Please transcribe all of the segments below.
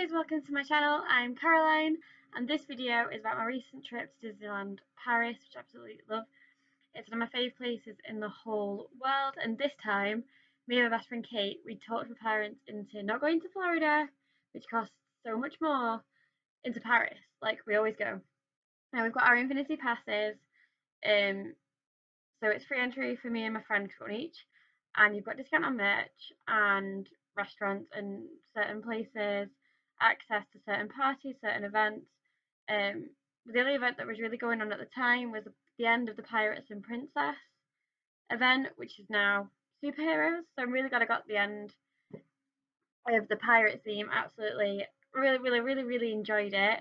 guys, welcome to my channel. I'm Caroline and this video is about my recent trip to Disneyland Paris, which I absolutely love. It's one of my favourite places in the whole world, and this time me and my best friend Kate, we talked my parents into not going to Florida, which costs so much more, into Paris, like we always go. Now we've got our Infinity Passes, so it's free entry for me and my friend one each, and you've got discount on merch and restaurants and certain places, access to certain parties, certain events. The only event that was really going on at the time was the end of the Pirates and Princess event, which is now Superheroes. So I'm really glad I got the end of the pirate theme. Absolutely, really enjoyed it,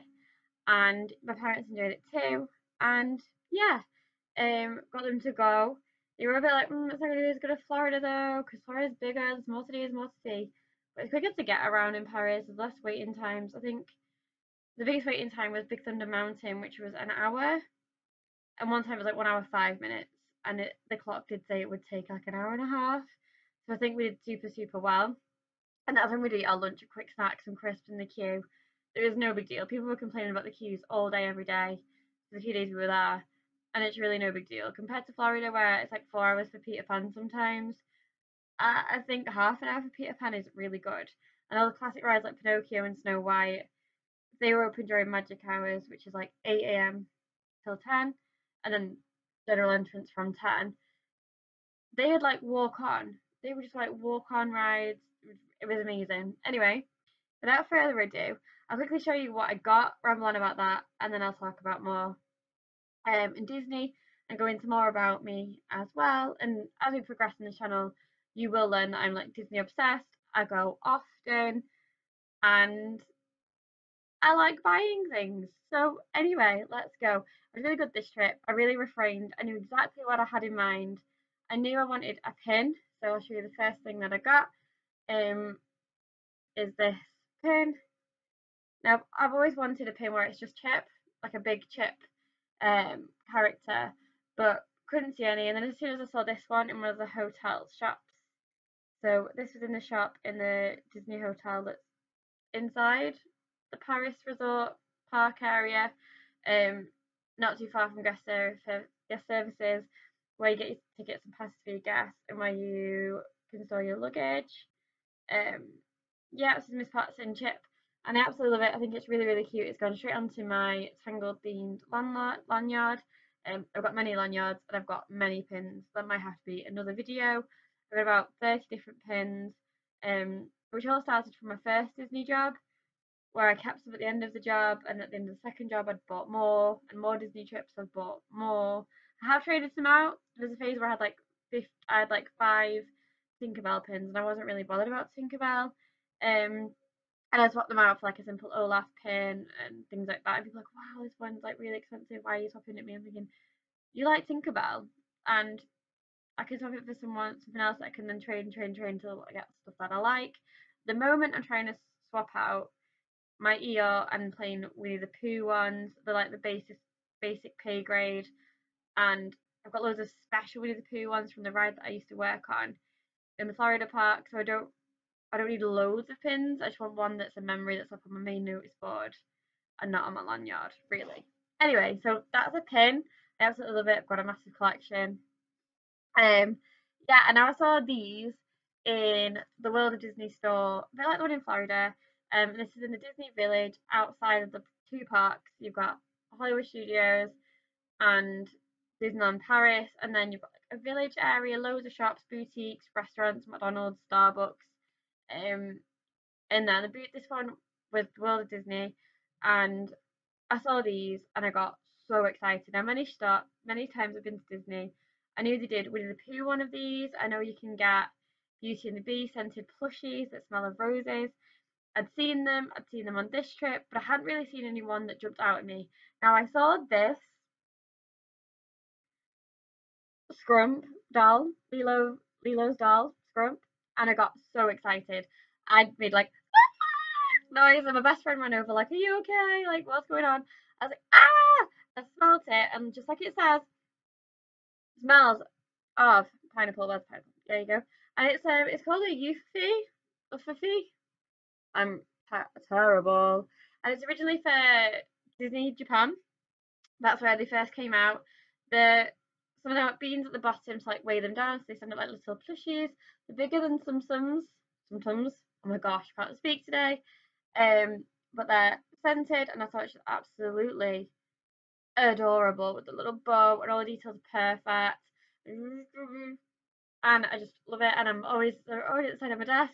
and my parents enjoyed it too. And yeah, got them to go. They were a bit like, it's not going to be as good as Florida though, because Florida's bigger, there's more to do, But it's quicker to get around in Paris, there's less waiting times. I think the biggest waiting time was Big Thunder Mountain, which was an hour. And one time it was like 1 hour 5 minutes. And the clock did say it would take like an hour and a half. So I think we did super well. And that's when we'd eat our lunch of quick snacks and crisps in the queue. There was no big deal. People were complaining about the queues all day, every day, for the few days we were there. And it's really no big deal compared to Florida, where it's like 4 hours for Peter Pan sometimes. I think half an hour for Peter Pan is really good. And all the classic rides like Pinocchio and Snow White, they were open during magic hours, which is like 8 AM till 10, and then general entrance from 10. They had like walk on. They were just like walk on rides. It was amazing. Anyway, without further ado, I'll quickly show you what I got, ramble on about that, and then I'll talk about more in Disney and go into more about me as well. And as we progress in the channel, you will learn that I'm like Disney obsessed. I go often and I like buying things. So anyway, let's go. I was really good this trip. I really refrained. I knew exactly what I had in mind. I knew I wanted a pin, so I'll show you the first thing that I got. Is this pin. Now I've always wanted a pin where it's just Chip, like a big Chip character, but couldn't see any. And then as soon as I saw this one in one of the hotel shops, so this was in the shop in the Disney hotel that's inside the Paris Resort Park area, not too far from guest services, where you get your tickets and passes for your guests and where you can store your luggage. Yeah, this is Miss Patson Chip. And I absolutely love it. I think it's really cute. It's gone straight onto my Tangled themed lanyard. I've got many lanyards and I've got many pins. That might have to be another video. I've got about 30 different pins, which all started from my first Disney job, where I kept some at the end of the job, and at the end of the second job I'd bought more, and more Disney trips I've bought more. I have traded some out. There's a phase where I had like 5 Tinkerbell pins, and I wasn't really bothered about Tinkerbell. And I swapped them out for like a simple Olaf pin and things like that. And people are like, wow, this one's like really expensive. Why are you swapping at me? I'm thinking, you like Tinkerbell, and I can swap it for something else that I can then trade and trade until I get stuff that I like. The moment I'm trying to swap out my Eeyore and playing Winnie the Pooh ones, they're like the basic pay grade, and I've got loads of special Winnie the Pooh ones from the ride that I used to work on in the Florida park. So I don't need loads of pins. I just want one that's a memory that's up on my main notice board and not on my lanyard, really. Anyway, so that's a pin. I absolutely love it. I've got a massive collection. Yeah, and now I saw these in the World of Disney store, a bit like the one in Florida. This is in the Disney Village outside of the two parks. You've got Hollywood Studios and Disneyland Paris, and then you've got like a village area, loads of shops, boutiques, restaurants, McDonald's, Starbucks. And then this one with World of Disney, and I saw these and I got so excited. Now many times I've been to Disney, I knew they did Winnie the Pooh one of these. I know you can get Beauty and the Beast scented plushies that smell of roses. I'd seen them on this trip, but I hadn't really seen any one that jumped out at me. Now I saw this Scrump doll, Lilo's doll, Scrump, and I got so excited. I made like noise, and my best friend ran over like, are you okay? Like, what's going on? I was like, ah! I smelled it, and just like it says, smells of pineapple. That's pineapple. There you go. And it's called a Yufi, or Fuffy. I'm terrible. And it's originally for Disney Japan. That's where they first came out. Some of them have beans at the bottom to like weigh them down, so they sound like little plushies. They're bigger than some-tums. Oh my gosh, I can't speak today. But they're scented, and I thought it was absolutely adorable with the little bow, and all the details are perfect. And I just love it, and they're always at the side of my desk,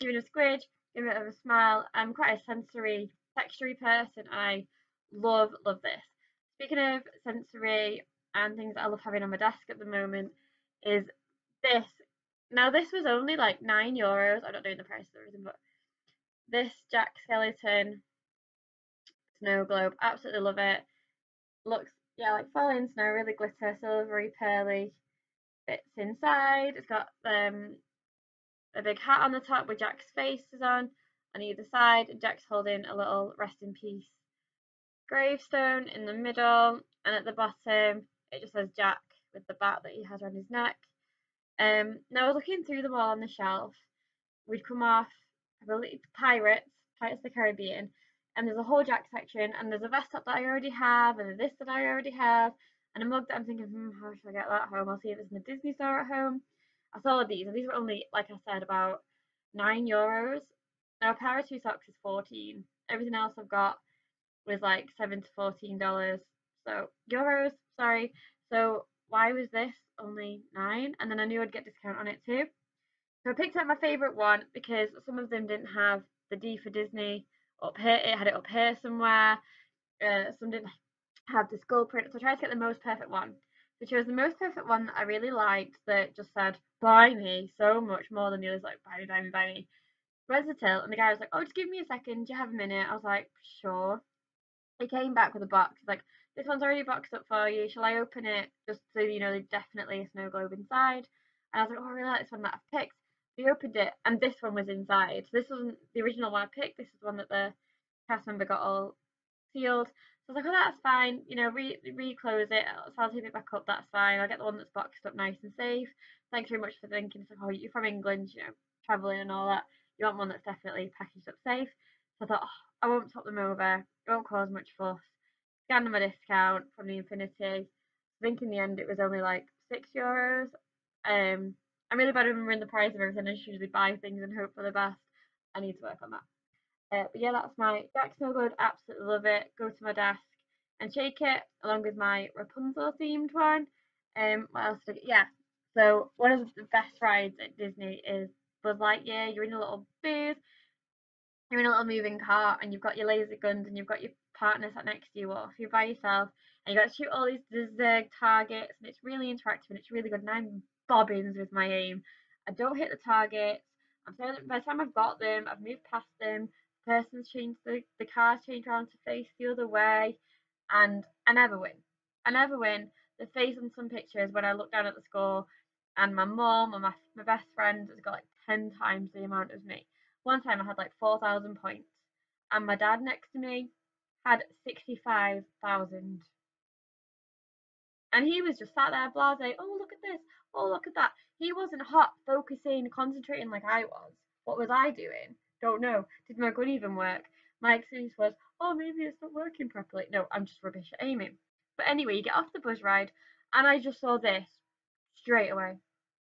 giving a squidge, giving it a smile. I'm quite a sensory, textury person, and I love this. Speaking of sensory and things that I love having on my desk at the moment is this. Now this was only like €9. I'm not doing the price of everything, but this Jack Skellington snow globe, absolutely love it. Looks, yeah, like falling snow, really glitter, silvery, pearly bits inside. It's got a big hat on the top with Jack's face is on either side, and Jack's holding a little rest in peace gravestone in the middle, and at the bottom it just says Jack with the bat that he has around his neck. Now I was looking through them all on the shelf. We'd come off, I believe, Pirates of the Caribbean, and there's a whole Jack section, and there's a vest top that I already have, and this that I already have, and a mug that I'm thinking, how should I get that home? I'll see if it's in the Disney store at home. I saw these, and these were only, like I said, about €9. Now a pair of two socks is 14. Everything else I've got was like $7 to $14. So euros, sorry. So why was this only 9? And then I knew I'd get discount on it too. So I picked out my favourite one because some of them didn't have the D for Disney up here. It had it up here somewhere. Some didn't have the skull print. So I tried to get the most perfect one. So I chose the most perfect one that I really liked that just said, buy me, so much more than the others, like, buy me, buy me, buy me. Where's the till? And the guy was like, oh, just give me a second. Do you have a minute? I was like, sure. He came back with a box. He's like, this one's already boxed up for you. Shall I open it? Just so you know, there's definitely a snow globe inside. And I was like, oh, I really like this one that I've picked. We opened it, and this one was inside. So this wasn't the original one I picked. This is one that the cast member got all sealed. So I was like, oh, that's fine. You know, reclose it. So I'll tape it back up. That's fine. I'll get the one that's boxed up nice and safe. Thanks very much for thinking. It's like, oh, you're from England, you know, travelling and all that. You want one that's definitely packaged up safe. So I thought, oh, I won't top them over. It won't cause much fuss. Scanned my discount from the Infinity. I think in the end it was only like €6. I'm really bad at remembering the price of everything. I just usually buy things and hope for the best. I need to work on that. But yeah, that's my Jack Snow Globe. Absolutely love it. Go to my desk and shake it, along with my Rapunzel themed one. What else did I get? Yeah, so one of the best rides at Disney is Buzz Lightyear. You're in a little booth, you're in a little moving car, and you've got your laser guns, and you've got your partner sat next to you, or if you're by yourself, and you got to shoot all these zigzag targets, and it's really interactive and it's really good. And I'm bobbins with my aim. I don't hit the targets. I'm saying that by the time I've got them, I've moved past them. The person's changed, the car's changed around to face the other way, and I never win. I never win. The face on some pictures when I look down at the score, and my mum and my best friend has got like 10 times the amount as me. One time I had like 4,000 points, and my dad next to me had 65,000. And he was just sat there blasé, oh look at this, oh look at that. He wasn't hot, focusing, concentrating like I was. What was I doing? Don't know. Did my gun even work? My excuse was, oh maybe it's not working properly. No, I'm just rubbish at aiming. But anyway, you get off the bus ride, and I just saw this straight away.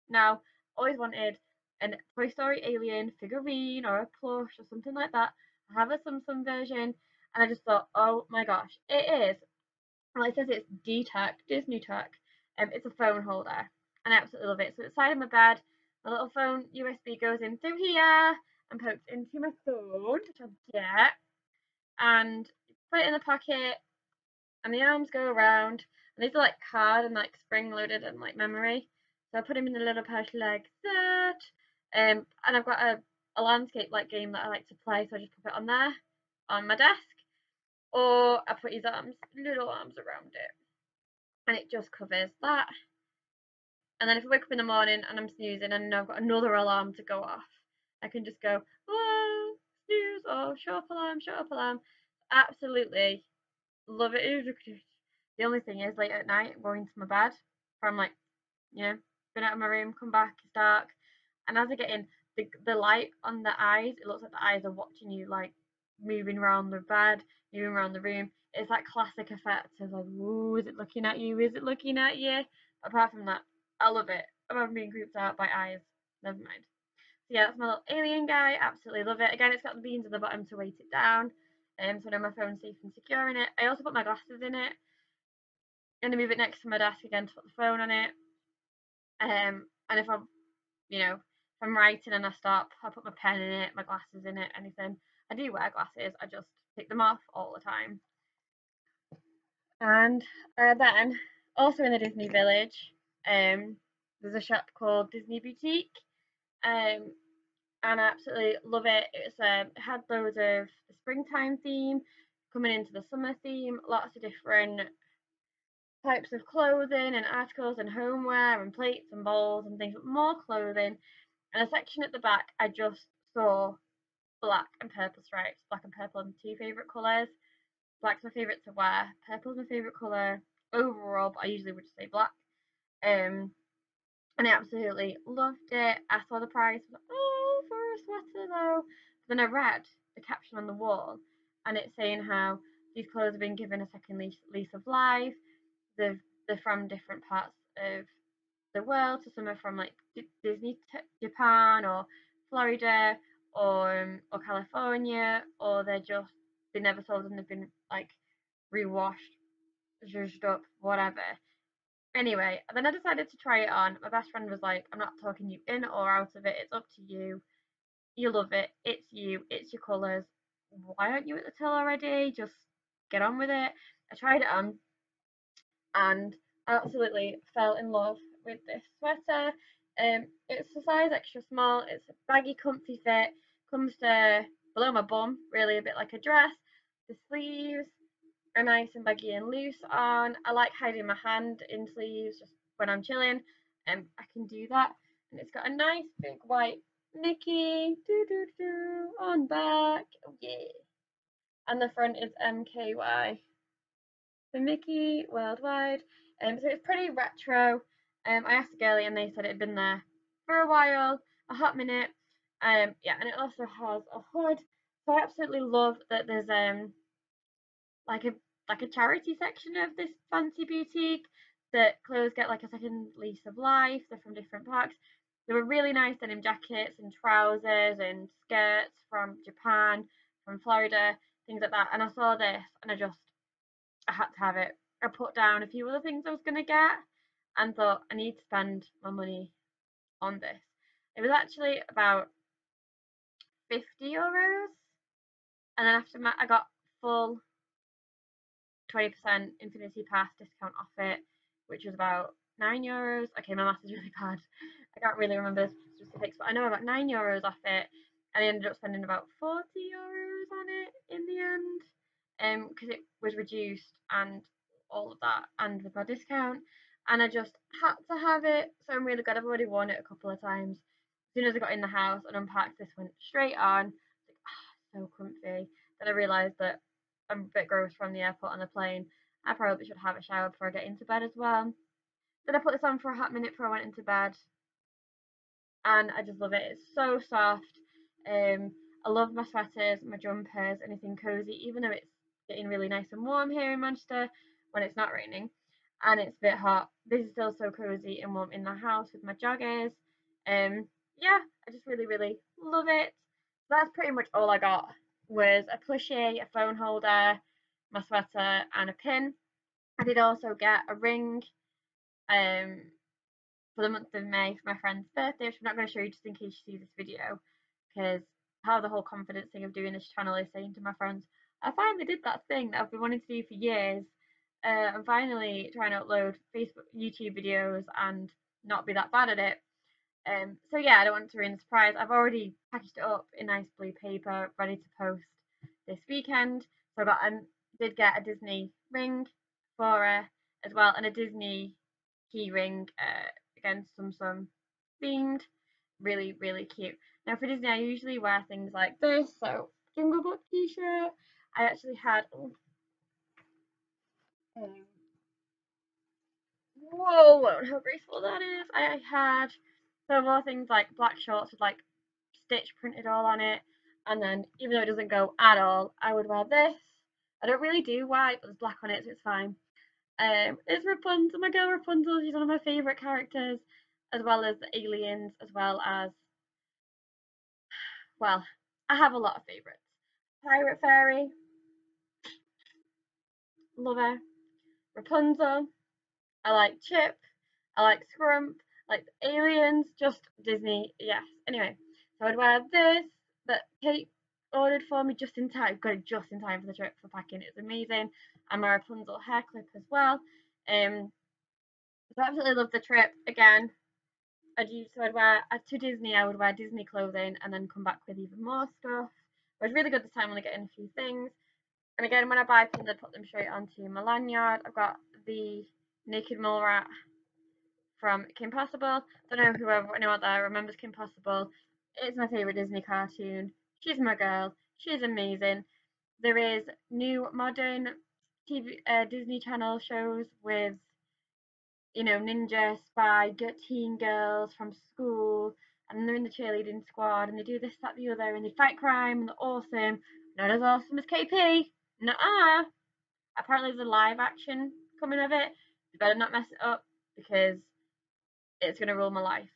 Now, always wanted a Toy Story alien figurine or a plush or something like that. I have a Samsung version, and I just thought, oh my gosh, it is. Well, it says it's D-Tuck, Disney Tuck. It's a phone holder, and I absolutely love it. So it's side of my bed, my little phone USB goes in through here and pokes into my phone, which I'll get, and put it in the pocket, and the arms go around, and these are like hard and like spring loaded and like memory. So I put them in the little pouch like that, and I've got a landscape like game that I like to play, so I just pop it on there on my desk. Or I put his arms, little arms around it, and it just covers that. And then if I wake up in the morning and I'm snoozing and I've got another alarm to go off, I can just go, oh, snooze, or shut up alarm, shut up alarm. Absolutely love it. The only thing is, late at night, going to my bed, where I'm like, you know, been out of my room, come back, it's dark. And as I get in, the light on the eyes, it looks like the eyes are watching you, like, moving around the bed, moving around the room. It's that classic effect of like, ooh, is it looking at you? Is it looking at you? Apart from that, I love it. Apart from being grouped out by eyes, never mind. So yeah, that's my little alien guy. Absolutely love it. Again, it's got the beans at the bottom to weight it down. So I know my phone's safe and secure in it. I also put my glasses in it. I'm going to move it next to my desk again to put the phone on it. And if I'm, you know, if I'm writing and I stop, I put my pen in it, my glasses in it, anything. I do wear glasses, I just take them off all the time. And then, also in the Disney Village, there's a shop called Disney Boutique. And I absolutely love it. It's had loads of the springtime theme, coming into the summer theme, lots of different types of clothing and articles and homeware and plates and bowls and things, but more clothing. And a section at the back, I just saw black and purple stripes. Black and purple are my two favourite colours. Black's my favourite to wear. Purple's my favourite colour overall, but I usually would just say black. And I absolutely loved it. I saw the price, I was like, oh, for a sweater though. But then I read the caption on the wall, and it's saying how these clothes have been given a second lease of life. They're from different parts of the world. So some are from like Disney Japan or Florida or California, or they're just, they never sold and they've been like rewashed, zhuzhed up, whatever. Anyway, then I decided to try it on. My best friend was like, I'm not talking you in or out of it, it's up to you. You love it, it's you, it's your colours. Why aren't you at the till already? Just get on with it. I tried it on and absolutely fell in love with this sweater. It's a size extra small, it's a baggy comfy fit, comes to below my bum, really a bit like a dress. The sleeves are nice and baggy and loose on. I like hiding my hand in sleeves just when I'm chilling, and I can do that. And it's got a nice big white Mickey on back, oh yeah. And the front is MKY for Mickey Worldwide. So it's pretty retro. I asked a girlie and they said it had been there for a while, a hot minute. Yeah, and it also has a hood. So I absolutely love that there's like a charity section of this fancy boutique, that clothes get like a second lease of life. They're from different parks. There were really nice denim jackets and trousers and skirts from Japan, from Florida, things like that. And I saw this and I had to have it. I put down a few other things I was gonna get and thought, I need to spend my money on this. It was actually about €50, and then after that I got full 20% Infinity Pass discount off it, which was about €9. Okay, my math is really bad. I can't really remember the specifics, but I know I got €9 off it, and I ended up spending about €40 on it in the end, because it was reduced and all of that, and with my discount. And I just had to have it, so I'm really glad. I've already worn it a couple of times. As soon as I got in the house and unpacked, this went straight on. Like, oh, so comfy. Then I realised that I'm a bit gross from the airport on the plane. I probably should have a shower before I get into bed as well. Then I put this on for a hot minute before I went into bed, and I just love it. It's so soft. I love my sweaters, my jumpers, anything cosy, even though it's getting really nice and warm here in Manchester when it's not raining. And it's a bit hot. This is still so cozy and warm in the house with my joggers. Yeah, I just really, really love it. That's pretty much all I got, was a plushie, a phone holder, my sweater, and a pin. I did also get a ring for the month of May for my friend's birthday, which I'm not going to show you just in case you see this video, because how the whole confidence thing of doing this channel is saying to my friends, I finally did that thing that I've been wanting to do for years. I'm finally trying to upload Facebook, YouTube videos and not be that bad at it. So yeah, I don't want to ruin the surprise. I've already packaged it up in nice blue paper, ready to post this weekend. So I did get a Disney ring for her as well, and a Disney key ring, again, some themed. Really, really cute. Now for Disney, I usually wear things like this. So Jungle Book t-shirt. I actually had. Oh, whoa, how graceful that is. I had so more things like black shorts with like Stitch printed all on it. And then, even though it doesn't go at all, I would wear this. I don't really do white, but there's black on it, so it's fine. It's Rapunzel, my girl Rapunzel. She's one of my favourite characters, as well as the aliens, as well as... well, I have a lot of favourites. Pirate Fairy. Love her. Rapunzel. I like Chip. I like Scrump. I like the aliens. Just Disney, yes. Anyway, so I'd wear this that Kate ordered for me just in time. Got it just in time for the trip for packing. It's amazing. And my Rapunzel hair clip as well. So I absolutely love the trip. Again, to Disney, I would wear Disney clothing and then come back with even more stuff. It was really good this time when I get in a few things. And again, when I buy things, I put them straight onto my lanyard. I've got the Naked Mole Rat from Kim Possible. Don't know whoever, anyone out there remembers Kim Possible. It's my favourite Disney cartoon. She's my girl. She's amazing. There is new modern TV, Disney Channel shows with, you know, ninja, spy, teen girls from school, and they're in the cheerleading squad, and they do this, that, the other, and they fight crime, and they're awesome. Not as awesome as KP. Nuh-uh. Apparently there's a live action coming of it. You better not mess it up, because it's going to rule my life.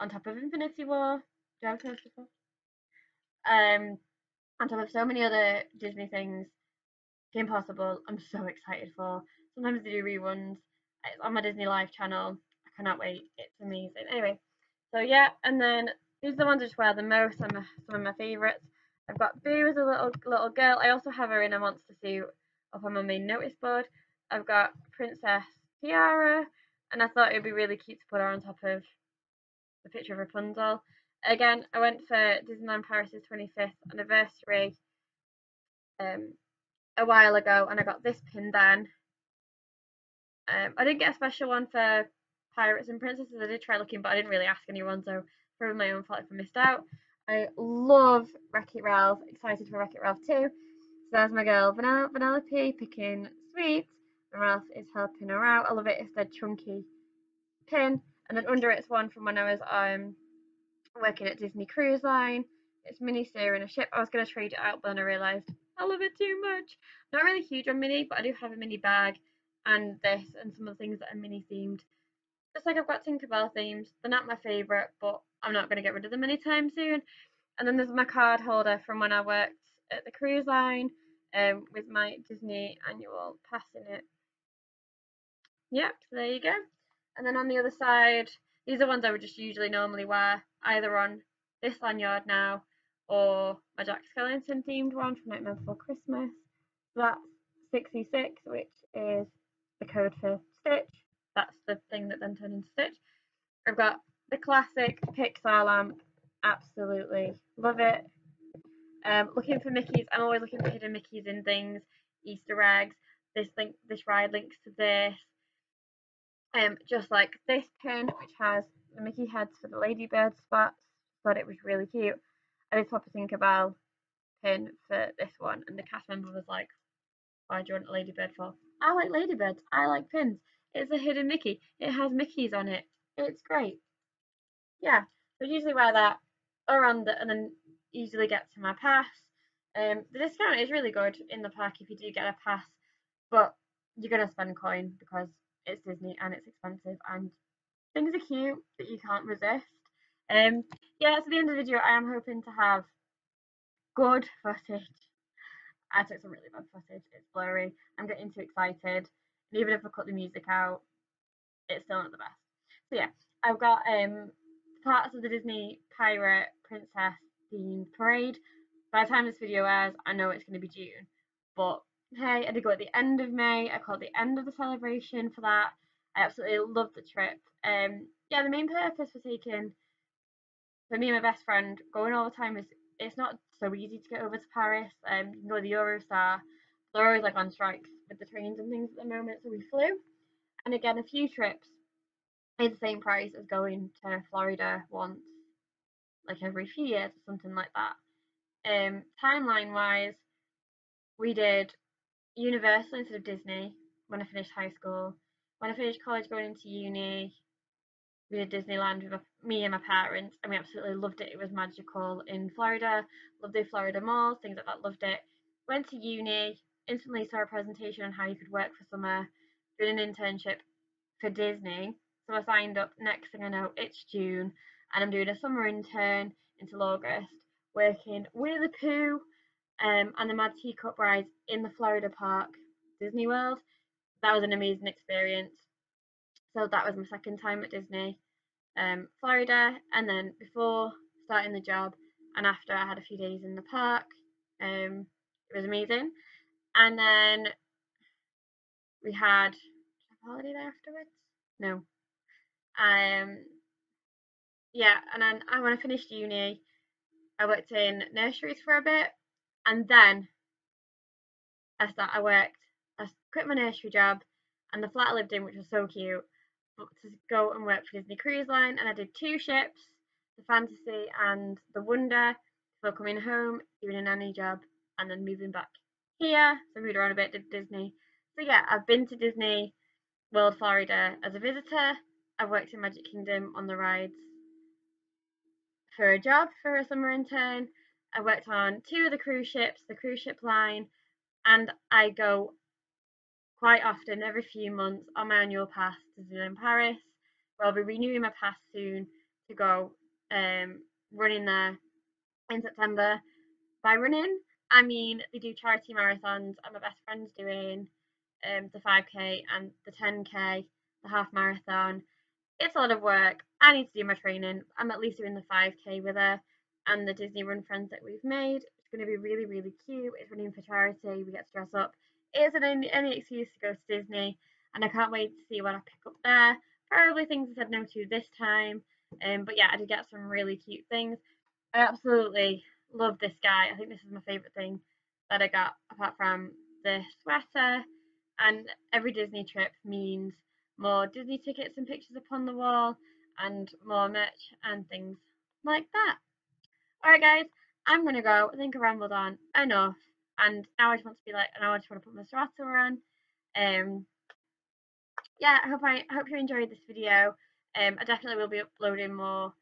On top of Infinity War. Do I have Toy Story? On top of so many other Disney things. Kim Possible, I'm so excited for. Sometimes they do reruns. It's on my Disney Live channel. I cannot wait. It's amazing. Anyway, so yeah, and then these are the ones I just wear the most. Some of my favourites. I've got Boo as a little girl. I also have her in a monster suit up on my main notice board. I've got Princess Tiara, and I thought it would be really cute to put her on top of the picture of Rapunzel. Again, I went for Disneyland Paris' 25th anniversary a while ago, and I got this pin then. I didn't get a special one for Pirates and Princesses. I did try looking, but I didn't really ask anyone, so probably my own fault if I missed out. I love Wreck It Ralph. Excited for Wreck It Ralph too. So there's my girl Vanellope picking sweets, and Ralph is helping her out. I love it. It's their chunky pin, and then under it's one from when I was working at Disney Cruise Line. It's Minnie steering a ship. I was going to trade it out, but then I realised I love it too much. Not really huge on Minnie, but I do have a Minnie bag. And this, and some of the things that are mini themed. Just like I've got Tinkerbell themes. They're not my favourite, but I'm not going to get rid of them anytime soon. And then there's my card holder from when I worked at the cruise line with my Disney annual pass in it. Yep, so there you go. And then on the other side, these are ones I would just usually normally wear, either on this lanyard now or my Jack Skellington themed one from Nightmare Before Christmas. So that's 66, which is the code for Stitch. That's the thing that then turned into Stitch. I've got the classic Pixar lamp, absolutely love it. Looking for Mickeys. I'm always looking for hidden Mickeys in things, Easter eggs. This ride links to this. Just like this pin, which has the Mickey heads for the ladybird spots. Thought it was really cute. I did pop a Tinkerbell pin for this one, and the cast member was like, "Why do you want a ladybird for?" I like ladybirds. I like pins. It's a hidden Mickey. It has Mickeys on it. It's great. Yeah, I usually wear that around and then usually get to my pass. The discount is really good in the park if you do get a pass, but you're going to spend coin because it's Disney and it's expensive and things are cute that you can't resist. Yeah, so the end of the video, I am hoping to have good footage. I took some really bad footage, it's blurry, I'm getting too excited, and even if I cut the music out, it's still not the best. So yeah, I've got parts of the Disney Pirate Princess themed parade. By the time this video airs, I know it's going to be June, but hey, I did go at the end of May, I caught the end of the celebration for that. I absolutely loved the trip. Yeah, the main purpose for me and my best friend, going all the time is it's not so easy to get over to Paris. You can go to the Eurostar. They're always like on strikes with the trains and things at the moment, so we flew. And again, a few trips is the same price as going to Florida once, like every few years or something like that. Timeline-wise, we did Universal instead of Disney when I finished high school. When I finished college, going into uni, We did Disneyland with me and my parents, and we absolutely loved it. It was magical in Florida. Loved the Florida malls, things like that. Loved it. Went to uni. Instantly saw a presentation on how you could work for summer. Did an internship for Disney. So I signed up. Next thing I know, it's June, and I'm doing a summer intern until August, working Winnie the Pooh and the Mad Teacup rides in the Florida park, Disney World. That was an amazing experience. So that was my second time at Disney, Florida, and then before starting the job and after, I had a few days in the park. It was amazing. And then we had a holiday there afterwards. No. Yeah, and then when I finished uni, I worked in nurseries for a bit, and then I quit my nursery job and the flat I lived in, which was so cute, but to go and work for Disney Cruise Line. And I did two ships, the Fantasy and the Wonder, before coming home, doing a nanny job, and then moving back here. So I moved around a bit, did Disney. So yeah, I've been to Disney World Florida as a visitor. I've worked in Magic Kingdom on the rides for a job, for a summer intern. I worked on two of the cruise ships, the cruise ship line, and I go quite often, every few months, on my annual pass to Disneyland Paris, where I'll be renewing my pass soon to go running there in September. By running, I mean they do charity marathons, and my best friend's doing the 5K and the 10K, the half marathon. It's a lot of work. I need to do my training. I'm at least doing the 5K with her and the Disney Run friends that we've made. It's going to be really, really cute. It's running for charity. We get to dress up. It isn't any excuse to go to Disney, and I can't wait to see what I pick up there. Probably things I said no to this time. But yeah, I did get some really cute things. I absolutely love this guy. I think this is my favourite thing that I got, apart from the sweater. And every Disney trip means more Disney tickets and pictures upon the wall, and more merch and things like that. Alright guys, I'm gonna go. I think I rambled on enough, and now I just want to be like, and I just want to put my sweater on. Yeah, I hope you enjoyed this video. I definitely will be uploading more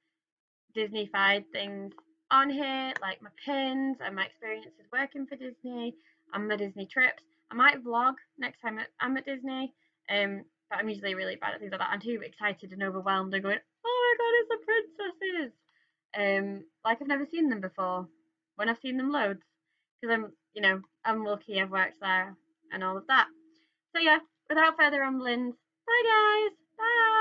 Disney-fied things on here, like my pins and my experiences working for Disney and my Disney trips. I might vlog next time I'm at Disney. But I'm usually really bad at things like that. I'm too excited and overwhelmed and going, oh my god, it's the princesses! Like I've never seen them before, when I've seen them loads. Because I'm lucky, I've worked there and all of that. So yeah, without further ramblings, bye guys! Bye!